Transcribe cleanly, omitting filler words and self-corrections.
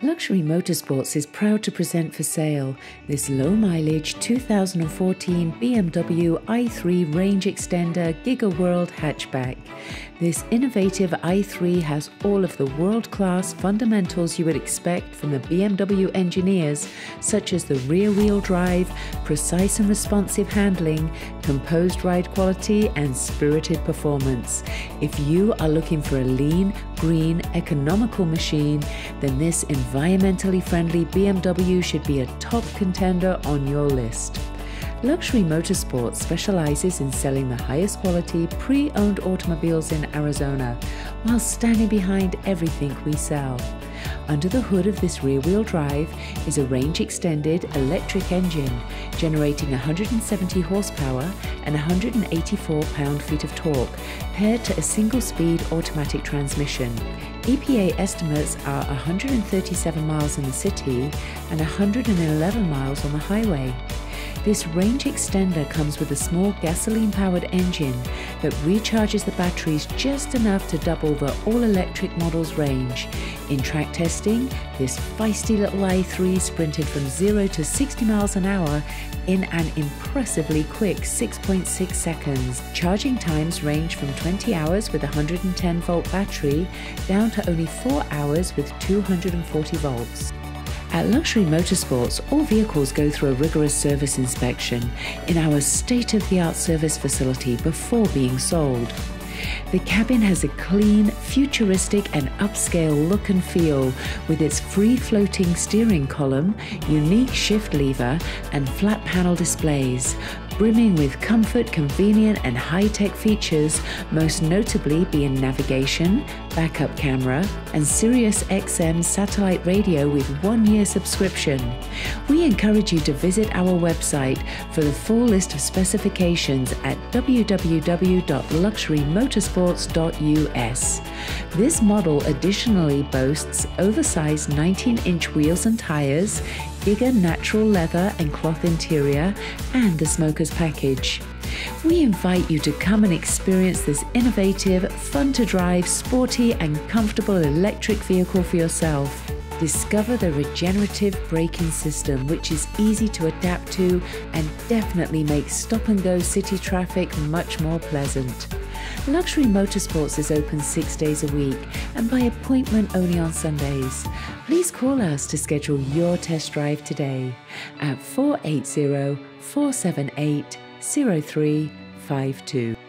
Luxury Motorsports is proud to present for sale this low-mileage 2014 BMW i3 Range Extender Giga World hatchback. This innovative i3 has all of the world-class fundamentals you would expect from the BMW engineers, such as the rear-wheel drive, precise and responsive handling, composed ride quality, and spirited performance. If you are looking for a lean, green, economical machine, then this environmentally friendly BMW should be a top contender on your list. Luxury Motorsports specializes in selling the highest quality pre-owned automobiles in Arizona, while standing behind everything we sell. Under the hood of this rear-wheel drive is a range-extended electric engine, generating 170 horsepower and 184 pound-feet of torque, paired to a single-speed automatic transmission. EPA estimates are 137 miles in the city and 111 miles on the highway. This range extender comes with a small gasoline-powered engine that recharges the batteries just enough to double the all-electric model's range. In track testing, this feisty little i3 sprinted from 0 to 60 miles an hour in an impressively quick 6.6 seconds. Charging times range from 20 hours with a 110-volt battery down to only 4 hours with 240 volts. At Luxury Motorsports, all vehicles go through a rigorous service inspection in our state-of-the-art service facility before being sold. The cabin has a clean, futuristic and upscale look and feel with its free-floating steering column, unique shift lever and flat panel displays, brimming with comfort, convenient and high-tech features, most notably being navigation, backup camera and SiriusXM satellite radio with 1-year subscription. We encourage you to visit our website for the full list of specifications at www.luxurymotorsports.us. This model additionally boasts oversized 19-inch wheels and tires, Giga Natural Leather and cloth interior, and the Smoker's Package. We invite you to come and experience this innovative, fun-to-drive, sporty and comfortable electric vehicle for yourself. Discover the regenerative braking system, which is easy to adapt to and definitely makes stop-and-go city traffic much more pleasant. Luxury Motorsports is open 6 days a week and by appointment only on Sundays. Please call us to schedule your test drive today at 480-478-0352.